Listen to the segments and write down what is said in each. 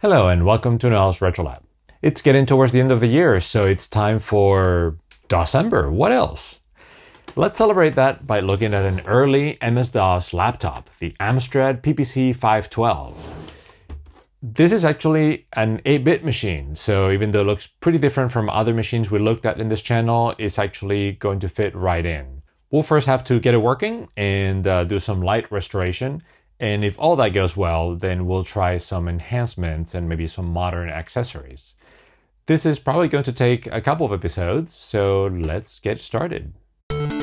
Hello and welcome to Noel's Retro Lab. It's getting towards the end of the year, so it's time for DOScember. What else? Let's celebrate that by looking at an early MS-DOS laptop, the Amstrad PPC512. This is actually an 8-bit machine, so even though it looks pretty different from other machines we looked at in this channel, it's actually going to fit right in. We'll first have to get it working and do some light restoration. And if all that goes well, then we'll try some enhancements and maybe some modern accessories. This is probably going to take a couple of episodes, so let's get started. The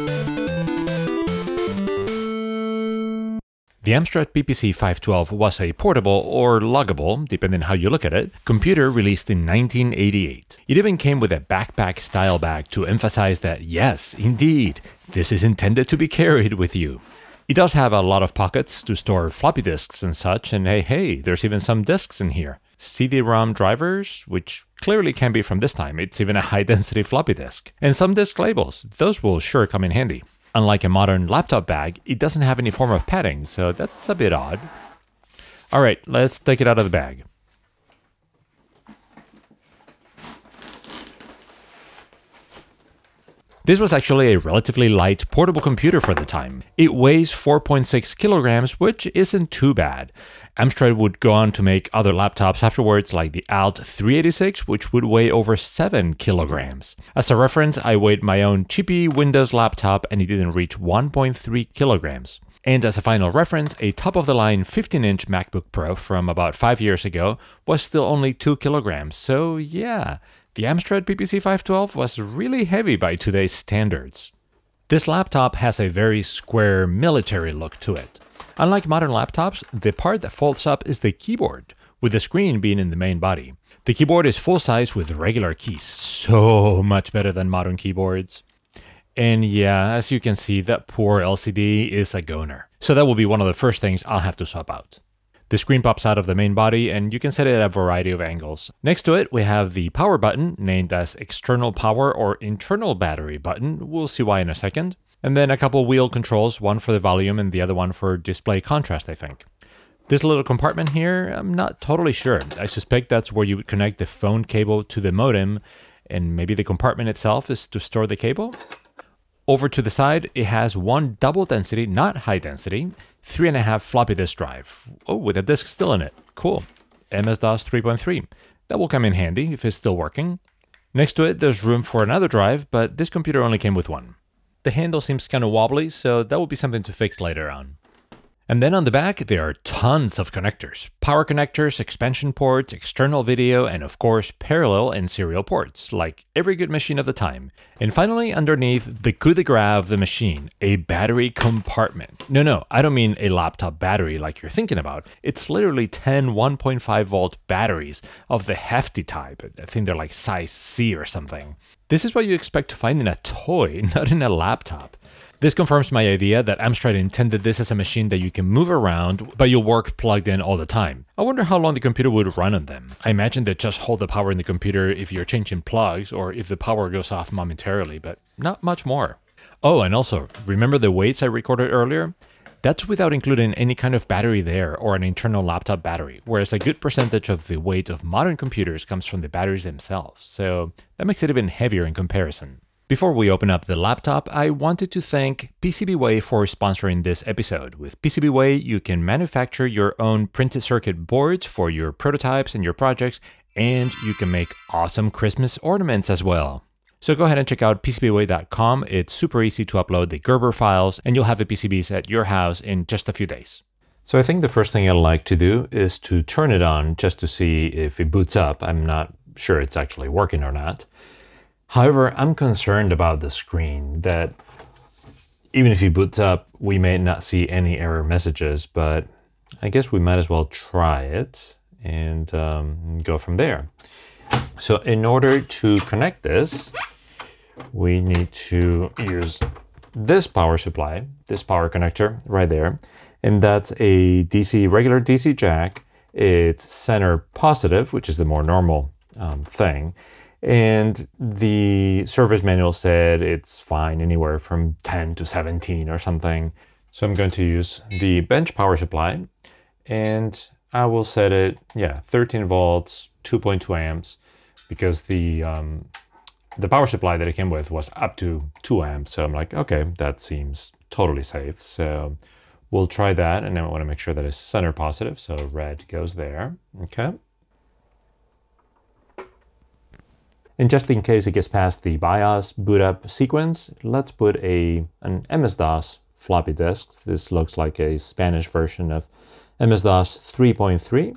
Amstrad PPC512 was a portable, or luggable, depending on how you look at it, computer released in 1988. It even came with a backpack style bag to emphasize that yes, indeed, this is intended to be carried with you. It does have a lot of pockets to store floppy disks and such, and hey, there's even some disks in here. CD-ROM drivers, which clearly can be from this time, it's even a high-density floppy disk. And some disk labels, those will sure come in handy. Unlike a modern laptop bag, it doesn't have any form of padding, so that's a bit odd. Alright, let's take it out of the bag. This was actually a relatively light portable computer for the time. It weighs 4.6 kilograms, which isn't too bad. Amstrad would go on to make other laptops afterwards, like the Alt 386, which would weigh over 7 kilograms. As a reference, I weighed my own cheapy Windows laptop and it didn't reach 1.3 kilograms. And as a final reference, a top-of-the-line 15-inch MacBook Pro from about 5 years ago was still only 2 kilograms, so yeah. The Amstrad PPC512 was really heavy by today's standards. This laptop has a very square military look to it. Unlike modern laptops, the part that folds up is the keyboard, with the screen being in the main body. The keyboard is full size with regular keys, so much better than modern keyboards. And yeah, as you can see, that poor LCD is a goner. So that will be one of the first things I'll have to swap out. The screen pops out of the main body and you can set it at a variety of angles. Next to it we have the power button, named as external power or internal battery button, we'll see why in a second. And then a couple wheel controls, one for the volume and the other one for display contrast, I think. This little compartment here, I'm not totally sure. I suspect that's where you would connect the phone cable to the modem, and maybe the compartment itself is to store the cable? Over to the side, it has one double density, not high density, 3.5 floppy disk drive. Oh, with a disk still in it. Cool. MS-DOS 3.3. That will come in handy if it's still working. Next to it, there's room for another drive, but this computer only came with one. The handle seems kind of wobbly, so that will be something to fix later on. And then on the back, there are tons of connectors. Power connectors, expansion ports, external video, and of course, parallel and serial ports, like every good machine of the time. And finally, underneath, the coup de grace of the machine, a battery compartment. No, I don't mean a laptop battery like you're thinking about. It's literally 10 1.5 volt batteries of the hefty type. I think they're like size C or something. This is what you expect to find in a toy, not in a laptop. This confirms my idea that Amstrad intended this as a machine that you can move around, but you'll work plugged in all the time. I wonder how long the computer would run on them. I imagine they just hold the power in the computer if you're changing plugs or if the power goes off momentarily, but not much more. Oh, and also, remember the weights I recorded earlier? That's without including any kind of battery there or an internal laptop battery, whereas a good percentage of the weight of modern computers comes from the batteries themselves, so that makes it even heavier in comparison. Before we open up the laptop, I wanted to thank PCBWay for sponsoring this episode. With PCBWay, you can manufacture your own printed circuit boards for your prototypes and your projects, and you can make awesome Christmas ornaments as well. So go ahead and check out PCBWay.com. It's super easy to upload the Gerber files, and you'll have the PCBs at your house in just a few days. So I think the first thing I'd like to do is to turn it on just to see if it boots up. I'm not sure it's actually working or not. However, I'm concerned about the screen, that even if it boots up, we may not see any error messages, but I guess we might as well try it and go from there. So in order to connect this, we need to use this power supply, this power connector right there, and that's a DC, regular DC jack. It's center positive, which is the more normal thing. And the service manual said it's fine anywhere from 10 to 17 or something. So I'm going to use the bench power supply, and I will set it, yeah, 13 volts, 2.2 amps, because the power supply that it came with was up to 2 amps. So I'm like, okay, that seems totally safe. So we'll try that. And then I want to make sure that it's center positive. So red goes there. Okay. And just in case it gets past the BIOS boot up sequence, let's put an MS-DOS floppy disk. This looks like a Spanish version of MS-DOS 3.3.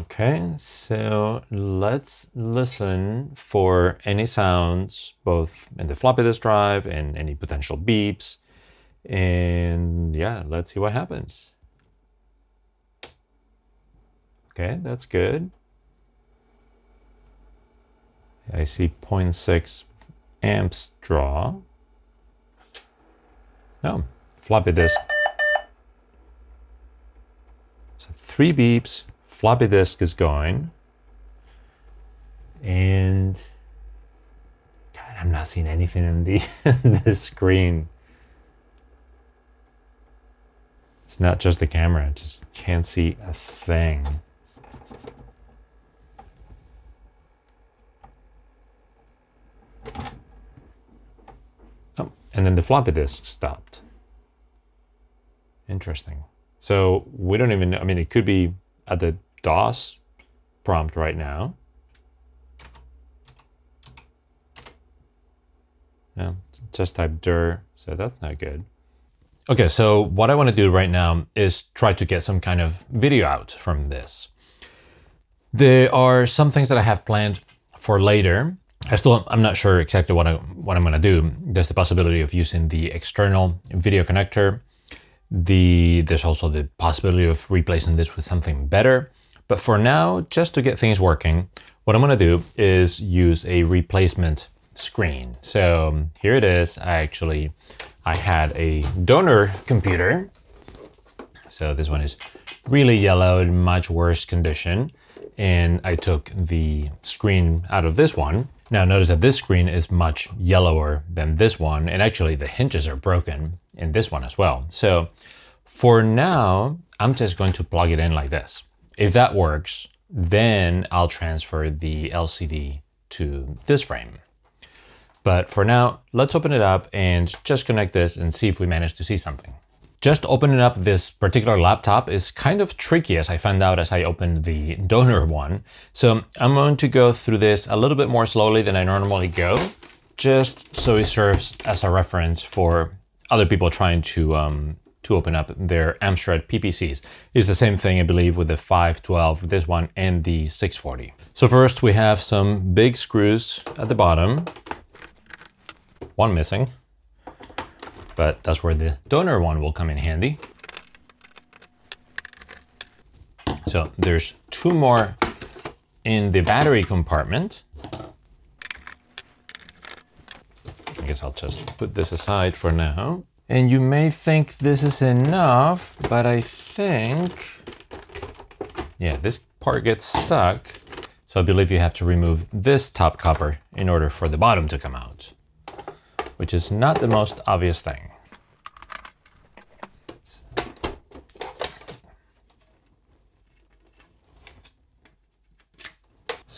Okay, so let's listen for any sounds, both in the floppy disk drive and any potential beeps. And yeah, let's see what happens. Okay, that's good. I see 0.6 amps draw. Oh, floppy disk. So 3 beeps, floppy disk is going. And God, I'm not seeing anything in the screen. It's not just the camera, I just can't see a thing. Oh, and then the floppy disk stopped. Interesting. So we don't even know, I mean, it could be at the DOS prompt right now. No, just type dir, so that's not good. Okay, so what I want to do right now is try to get some kind of video out from this. There are some things that I have planned for later. I'm not sure exactly what I'm going to do. There's the possibility of using the external video connector. There's also the possibility of replacing this with something better. But for now, just to get things working, what I'm going to do is use a replacement screen. So here it is. I had a donor computer. So this one is really yellowed, much worse condition. And I took the screen out of this one. Now notice that this screen is much yellower than this one, and actually the hinges are broken in this one as well. So for now, I'm just going to plug it in like this. If that works, then I'll transfer the LCD to this frame. But for now, let's open it up and just connect this and see if we manage to see something. Just opening up this particular laptop is kind of tricky, as I found out as I opened the donor one. So I'm going to go through this a little bit more slowly than I normally go, just so it serves as a reference for other people trying to open up their Amstrad PPCs. It's the same thing, I believe, with the 512, this one, and the 640. So first we have some big screws at the bottom. One missing. But that's where the donor one will come in handy. So there's 2 more in the battery compartment. I guess I'll just put this aside for now. And you may think this is enough, but I think, yeah, this part gets stuck. So I believe you have to remove this top cover in order for the bottom to come out, which is not the most obvious thing.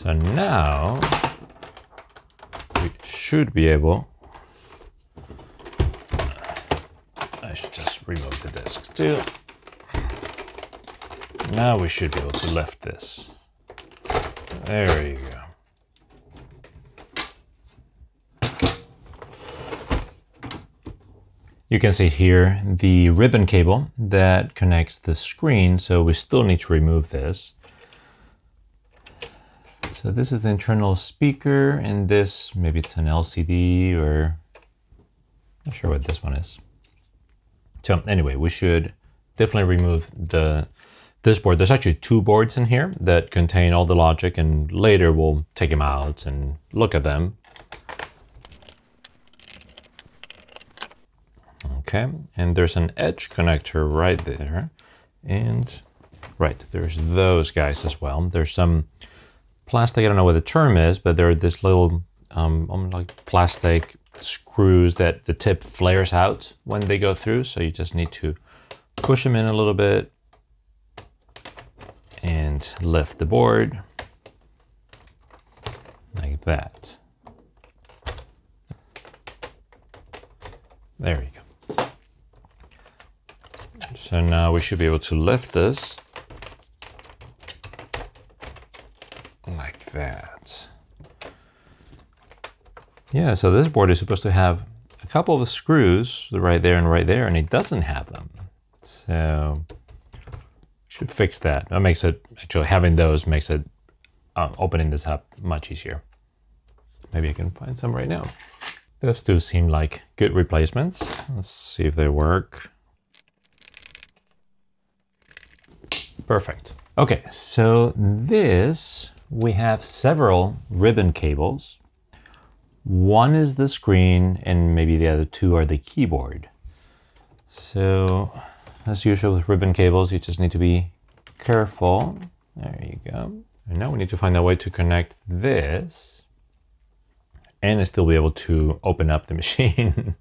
So now we should be able, I should just remove the discs too. Now we should be able to lift this. There you go. You can see here the ribbon cable that connects the screen, so we still need to remove this. So this is the internal speaker, and this, maybe it's an LCD, or not sure what this one is. So anyway, we should definitely remove this board. There's actually 2 boards in here that contain all the logic, and later we'll take them out and look at them. Okay, and there's an edge connector right there. And right, there's those guys as well. There's some plastic, I don't know what the term is, but there are this little like plastic screws that the tip flares out when they go through. So you just need to push them in a little bit and lift the board like that. There you go. So now we should be able to lift this like that. Yeah, so this board is supposed to have a couple of screws right there, and it doesn't have them. So should fix that. That makes it, actually having those makes it opening this up much easier. Maybe I can find some right now. Those two seem like good replacements. Let's see if they work. Perfect. Okay, so this, we have several ribbon cables. One is the screen and maybe the other two are the keyboard. So as usual with ribbon cables, you just need to be careful. There you go. And now we need to find a way to connect this and still be able to open up the machine.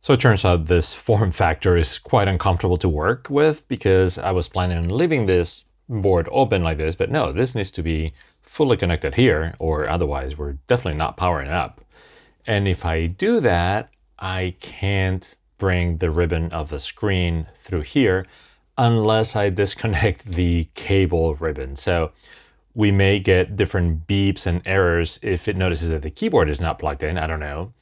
So it turns out this form factor is quite uncomfortable to work with, because I was planning on leaving this board open like this, but no, this needs to be fully connected here, or otherwise we're definitely not powering up. And if I do that, I can't bring the ribbon of the screen through here unless I disconnect the cable ribbon. So we may get different beeps and errors if it notices that the keyboard is not plugged in, I don't know.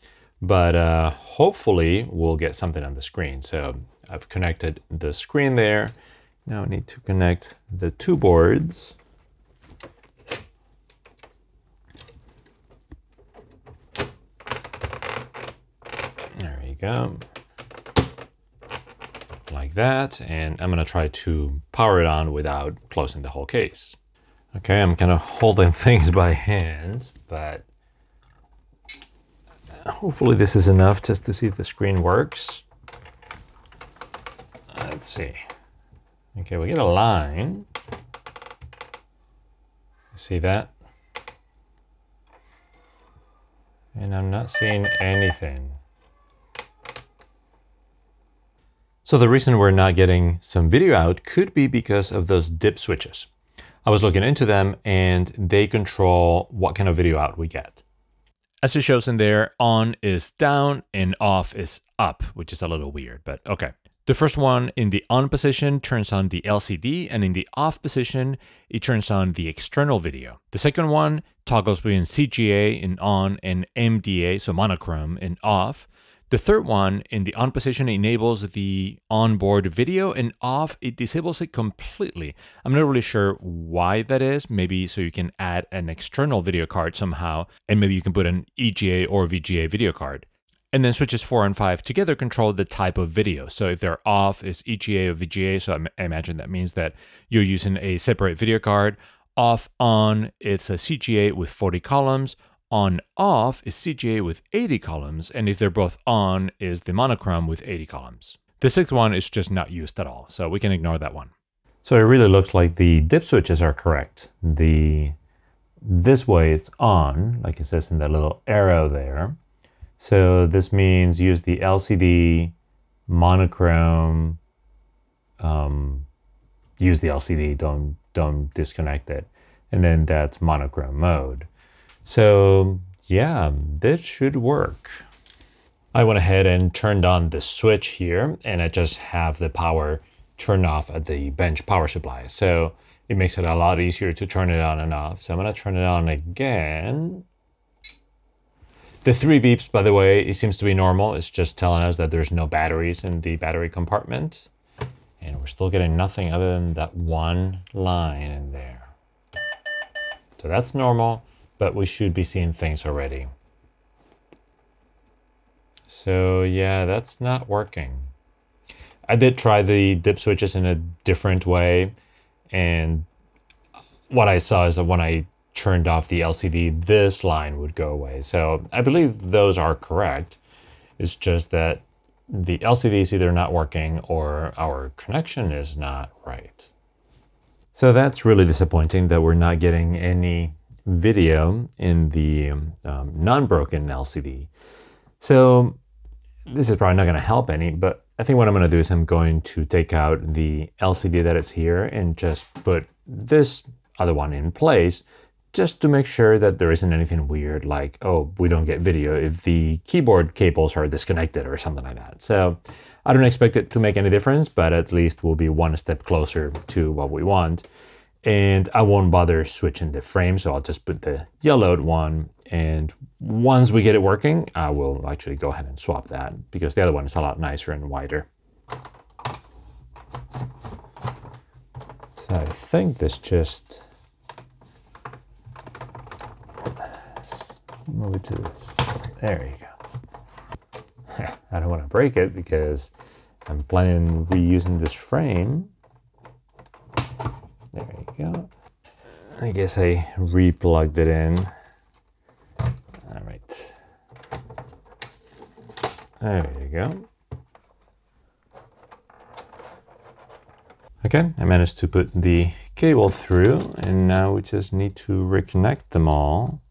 But hopefully we'll get something on the screen. So I've connected the screen there. Now I need to connect the two boards. There you go. Like that. And I'm gonna try to power it on without closing the whole case. Okay, I'm kind of holding things by hand, but hopefully this is enough just to see if the screen works. Let's see. Okay, we get a line. See that? And I'm not seeing anything. So the reason we're not getting some video out could be because of those dip switches. I was looking into them and they control what kind of video out we get. As it shows in there, on is down and off is up, which is a little weird, but okay. The first one in the on position turns on the LCD, and in the off position, it turns on the external video. The second one toggles between CGA in on and MDA, so monochrome, in off. The third one in the on position enables the onboard video, and off, it disables it completely. I'm not really sure why that is. Maybe so you can add an external video card somehow, and maybe you can put an EGA or VGA video card. And then switches 4 and 5 together control the type of video. So if they're off is EGA or VGA, so I imagine that means that you're using a separate video card. Off, on, it's a CGA with 40 columns. On, off is CGA with 80 columns. And if they're both on is the monochrome with 80 columns. The sixth one is just not used at all. So we can ignore that one. So it really looks like the dip switches are correct. This way it's on, like it says in that little arrow there. So this means use the LCD, monochrome, use the LCD, don't disconnect it. And then that's monochrome mode. So yeah, this should work. I went ahead and turned on the switch here, and I just have the power turned off at the bench power supply. So it makes it a lot easier to turn it on and off. So I'm gonna turn it on again. The three beeps, by the way, it seems to be normal. It's just telling us that there's no batteries in the battery compartment. And we're still getting nothing other than that one line in there. So that's normal, but we should be seeing things already. So yeah, that's not working. I did try the dip switches in a different way. And what I saw is that when I turned off the LCD, this line would go away. So I believe those are correct. It's just that the LCD is either not working or our connection is not right. So that's really disappointing that we're not getting any video in the non-broken LCD. So this is probably not going to help any, but I think what I'm going to do is I'm going to take out the LCD that is here and just put this other one in place, just to make sure that there isn't anything weird like, oh, we don't get video if the keyboard cables are disconnected or something like that. So I don't expect it to make any difference, but at least we'll be one step closer to what we want. And I won't bother switching the frame, so I'll just put the yellowed one. And once we get it working, I will actually go ahead and swap that because the other one is a lot nicer and wider. So I think this just... move it to this. There you go. I don't want to break it because I'm planning on reusing this frame. There you go. I guess I replugged it in. All right. There you go. Okay, I managed to put the cable through, and now we just need to reconnect them all.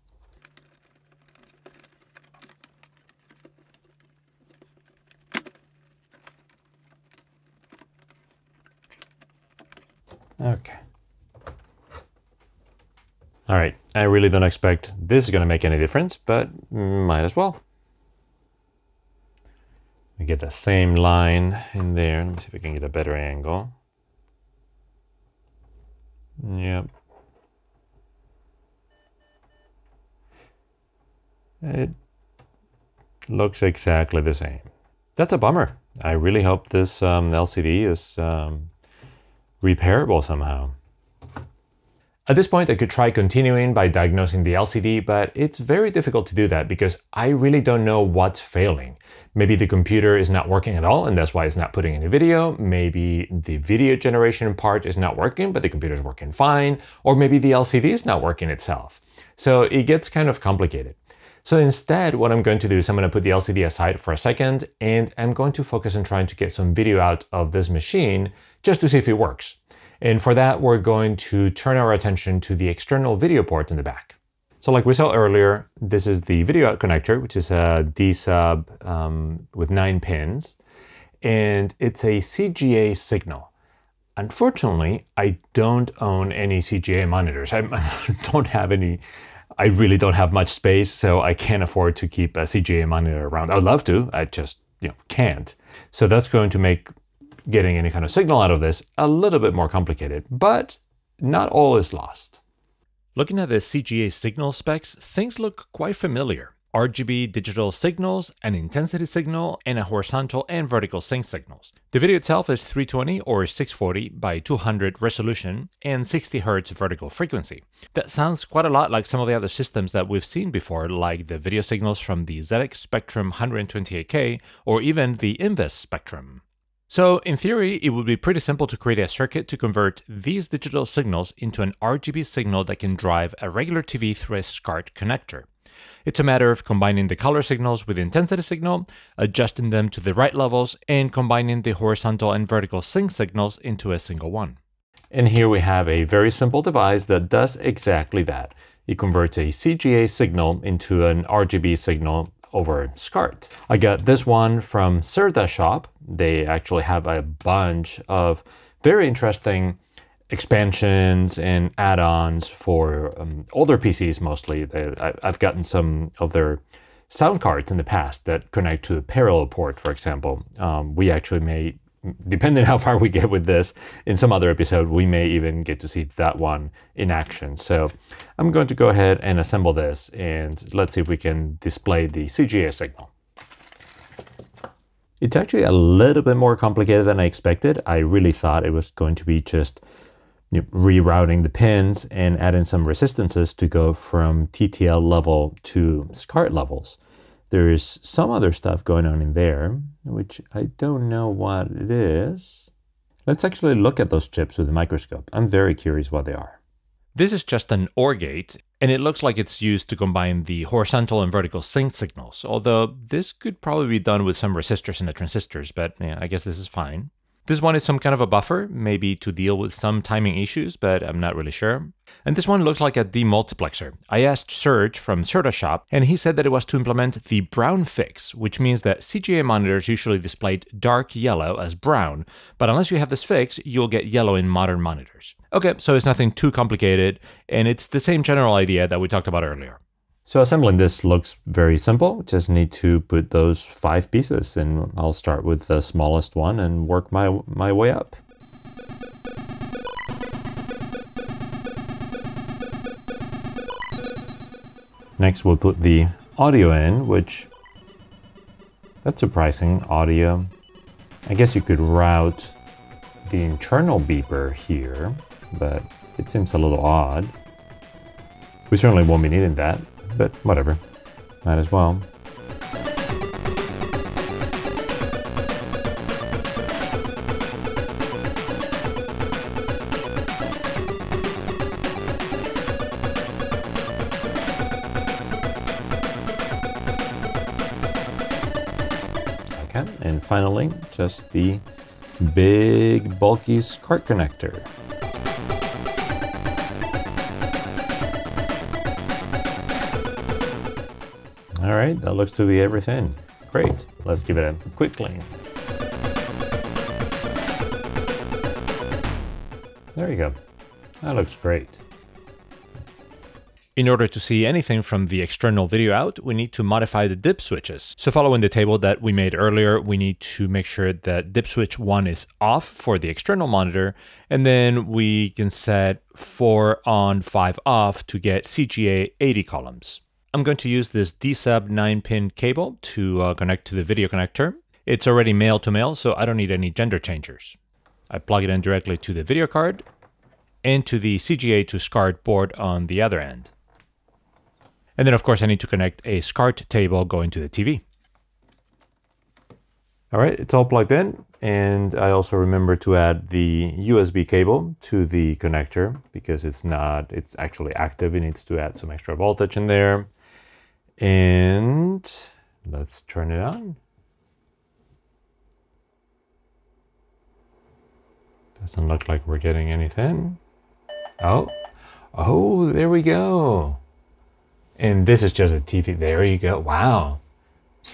Okay. All right, I really don't expect this is going to make any difference, but might as well. We get the same line in there. Let me see if we can get a better angle. Yep. It looks exactly the same. That's a bummer. I really hope this LCD is... repairable somehow. At this point, I could try continuing by diagnosing the LCD, but it's very difficult to do that because I really don't know what's failing. Maybe the computer is not working at all and that's why it's not putting any video. Maybe the video generation part is not working, but the computer is working fine. Or maybe the LCD is not working itself. So it gets kind of complicated. So instead, what I'm going to do is I'm going to put the LCD aside for a second, and I'm going to focus on trying to get some video out of this machine just to see if it works. And for that, we're going to turn our attention to the external video port in the back. So like we saw earlier, this is the video out connector, which is a D sub with 9 pins, and it's a CGA signal. Unfortunately, I don't own any CGA monitors. I don't have any. I really don't have much space, so I can't afford to keep a CGA monitor around. I'd love to, I just can't. So that's going to make getting any kind of signal out of this a little bit more complicated, but not all is lost. Looking at the CGA signal specs, things look quite familiar. RGB digital signals, an intensity signal, and a horizontal and vertical sync signals. The video itself is 320 or 640 by 200 resolution and 60 Hz vertical frequency. That sounds quite a lot like some of the other systems that we've seen before, like the video signals from the ZX Spectrum 128K or even the Inves Spectrum. So in theory, it would be pretty simple to create a circuit to convert these digital signals into an RGB signal that can drive a regular TV through a SCART connector. It's a matter of combining the color signals with the intensity signal, adjusting them to the right levels, and combining the horizontal and vertical sync signals into a single one. And here we have a very simple device that does exactly that. It converts a CGA signal into an RGB signal over SCART. I got this one from Serdashop. They actually have a bunch of very interesting expansions and add-ons for older PCs mostly. I've gotten some of their sound cards in the past that connect to the parallel port, for example. We actually may, depending on how far we get with this, in some other episode, we may even get to see that one in action. So I'm going to go ahead and assemble this, and let's see if we can display the CGA signal. It's actually a little bit more complicated than I expected. I really thought it was going to be just rerouting the pins and adding some resistances to go from TTL level to SCART levels. There is some other stuff going on in there, which I don't know what it is. Let's actually look at those chips with a microscope. I'm very curious what they are. This is just an OR gate, and it looks like it's used to combine the horizontal and vertical sync signals, although this could probably be done with some resistors and transistors, but yeah, I guess this is fine. This one is some kind of a buffer, maybe to deal with some timing issues, but I'm not really sure. And this one looks like a demultiplexer. I asked Serge from Serdashop, and he said that it was to implement the brown fix, which means that CGA monitors usually displayed dark yellow as brown, but unless you have this fix, you'll get yellow in modern monitors. Okay, so it's nothing too complicated, and it's the same general idea that we talked about earlier. So assembling this looks very simple. Just need to put those 5 pieces, and I'll start with the smallest one and work my way up. Next we'll put the audio in, which, that's surprising, audio. I guess you could route the internal beeper here, but it seems a little odd. We certainly won't be needing that. But whatever, might as well. Okay, and finally, just the big bulky SCART connector. All right, that looks to be everything. Great, let's give it a quick clean. There you go, that looks great. In order to see anything from the external video out, we need to modify the dip switches. So following the table that we made earlier, we need to make sure that dip switch 1 is off for the external monitor, and then we can set 4 on, 5 off to get CGA 80 columns. I'm going to use this D-sub 9-pin cable to connect to the video connector. It's already male-to-male, so I don't need any gender changers. I plug it in directly to the video card and to the CGA to SCART board on the other end. And then, of course, I need to connect a SCART table going to the TV. All right, it's all plugged in, and I also remember to add the USB cable to the connector because it's actually active. It needs to add some extra voltage in there. And let's turn it on. Doesn't look like we're getting anything. Oh, there we go. And this is just a TV. There you go. Wow.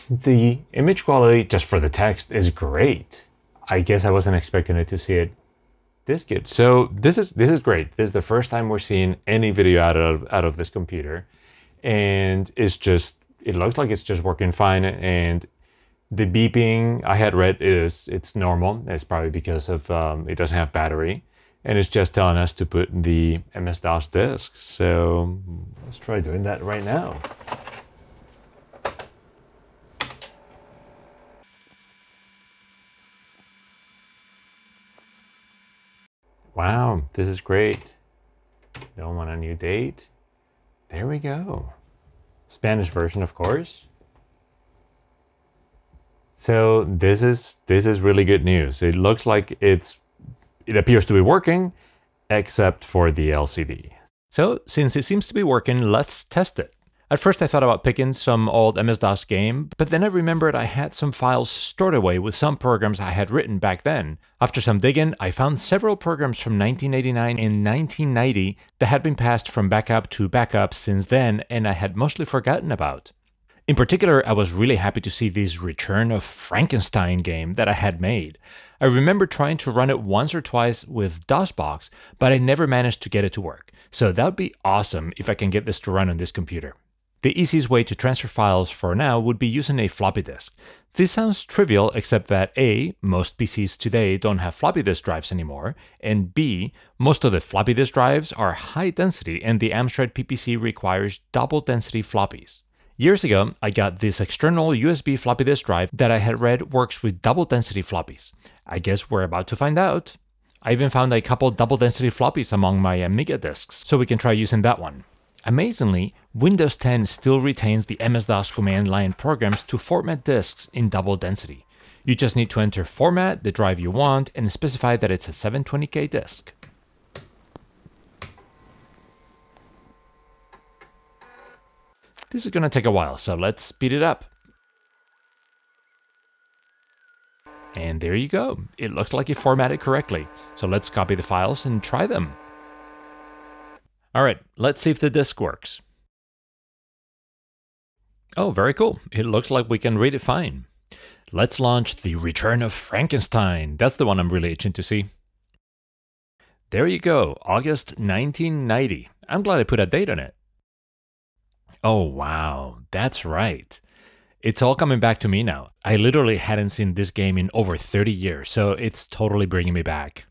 The image quality just for the text is great. I guess I wasn't expecting it to see it this good. So this is great. This is the first time we're seeing any video out of this computer, and it looks like it's just working fine. And the beeping I had read it's normal. It's probably because of it doesn't have battery, and it's just telling us to put the MS-DOS disk. So let's try doing that right now. Wow, this is great. Don't want a new date. There we go. Spanish version, of course. So this is really good news. It looks like it appears to be working, except for the LCD. So since it seems to be working, let's test it. At first I thought about picking some old MS-DOS game, but then I remembered I had some files stored away with some programs I had written back then. After some digging, I found several programs from 1989 and 1990 that had been passed from backup to backup since then, and I had mostly forgotten about. In particular, I was really happy to see this Return of Frankenstein game that I had made. I remember trying to run it once or twice with DOSBox, but I never managed to get it to work. So that would be awesome if I can get this to run on this computer. The easiest way to transfer files for now would be using a floppy disk. This sounds trivial, except that A, most PCs today don't have floppy disk drives anymore, and B, most of the floppy disk drives are high density and the Amstrad PPC requires double density floppies. Years ago, I got this external USB floppy disk drive that I had read works with double density floppies. I guess we're about to find out. I even found a couple double density floppies among my Amiga disks, so we can try using that one. Amazingly, Windows 10 still retains the MS-DOS command line programs to format disks in double density. You just need to enter format, the drive you want, and specify that it's a 720K disk. This is going to take a while, so let's speed it up. And there you go. It looks like it formatted correctly. So let's copy the files and try them. All right, let's see if the disk works. Oh, very cool. It looks like we can read it fine. Let's launch the Return of Frankenstein. That's the one I'm really itching to see. There you go, August 1990. I'm glad I put a date on it. Oh, wow, that's right. It's all coming back to me now. I literally hadn't seen this game in over 30 years, so it's totally bringing me back.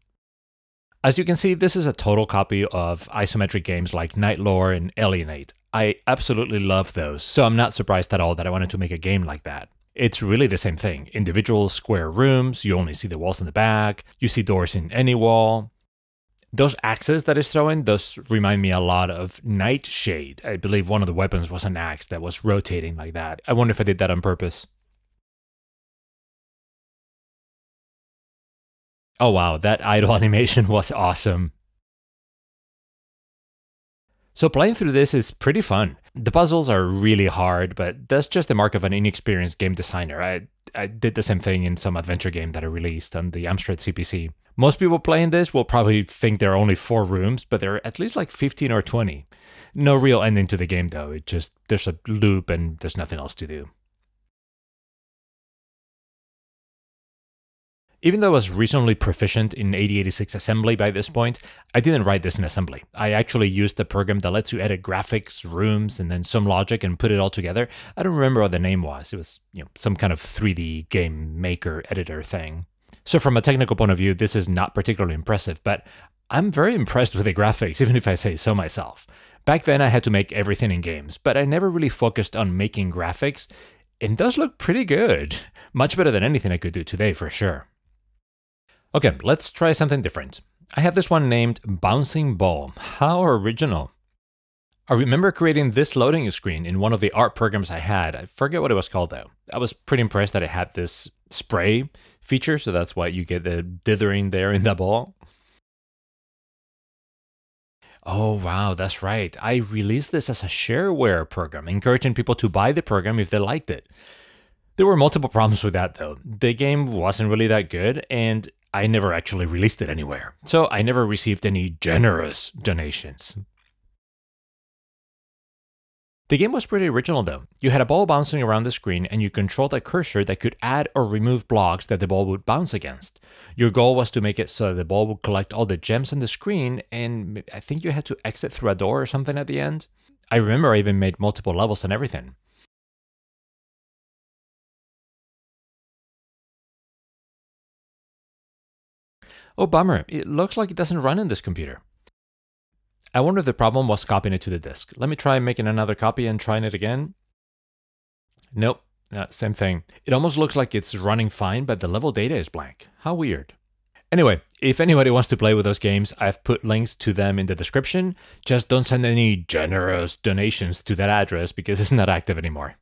As you can see, this is a total copy of isometric games like Night Lore and Alienate. I absolutely love those, so I'm not surprised at all that I wanted to make a game like that. It's really the same thing. Individual square rooms, you only see the walls in the back, you see doors in any wall. Those axes that is throwing, those remind me a lot of Nightshade. I believe one of the weapons was an axe that was rotating like that. I wonder if I did that on purpose. Oh wow, that idle animation was awesome. So playing through this is pretty fun. The puzzles are really hard, but that's just the mark of an inexperienced game designer. I did the same thing in some adventure game that I released on the Amstrad CPC. Most people playing this will probably think there are only 4 rooms, but there are at least like 15 or 20. No real ending to the game though, it just, there's a loop and there's nothing else to do. Even though I was reasonably proficient in 8086 assembly by this point, I didn't write this in assembly. I actually used a program that lets you edit graphics, rooms, and then some logic and put it all together. I don't remember what the name was. It was, you know, some kind of 3D game maker editor thing. So from a technical point of view, this is not particularly impressive, but I'm very impressed with the graphics, even if I say so myself. Back then I had to make everything in games, but I never really focused on making graphics, and those look pretty good. Much better than anything I could do today for sure. Okay, let's try something different. I have this one named Bouncing Ball. How original. I remember creating this loading screen in one of the art programs I had. I forget what it was called though. I was pretty impressed that it had this spray feature, so that's why you get the dithering there in the ball. Oh wow, that's right. I released this as a shareware program, encouraging people to buy the program if they liked it. There were multiple problems with that though. The game wasn't really that good, and I never actually released it anywhere. So I never received any generous donations. The game was pretty original though. You had a ball bouncing around the screen and you controlled a cursor that could add or remove blocks that the ball would bounce against. Your goal was to make it so that the ball would collect all the gems on the screen, and I think you had to exit through a door or something at the end. I remember I even made multiple levels and everything. Oh bummer, it looks like it doesn't run on this computer. I wonder if the problem was copying it to the disk. Let me try making another copy and trying it again. Nope, same thing. It almost looks like it's running fine, but the level data is blank. How weird. Anyway, if anybody wants to play with those games, I've put links to them in the description. Just don't send any generous donations to that address because it's not active anymore.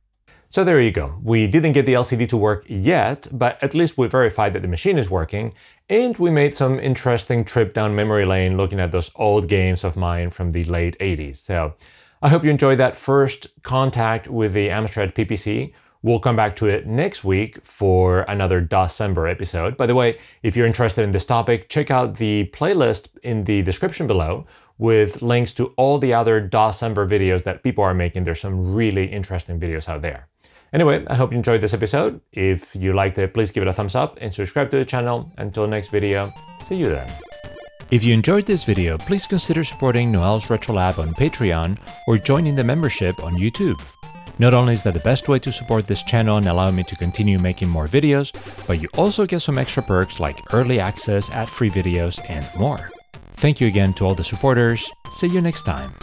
So there you go. We didn't get the LCD to work yet, but at least we verified that the machine is working, and we made some interesting trip down memory lane looking at those old games of mine from the late 80s. So I hope you enjoyed that first contact with the Amstrad PPC. We'll come back to it next week for another DOScember episode. By the way, if you're interested in this topic, check out the playlist in the description below with links to all the other DOScember videos that people are making. There's some really interesting videos out there. Anyway, I hope you enjoyed this episode. If you liked it, please give it a thumbs up and subscribe to the channel. Until next video, see you then. If you enjoyed this video, please consider supporting Noel's Retro Lab on Patreon or joining the membership on YouTube. Not only is that the best way to support this channel and allow me to continue making more videos, but you also get some extra perks like early access, ad-free videos, and more. Thank you again to all the supporters. See you next time.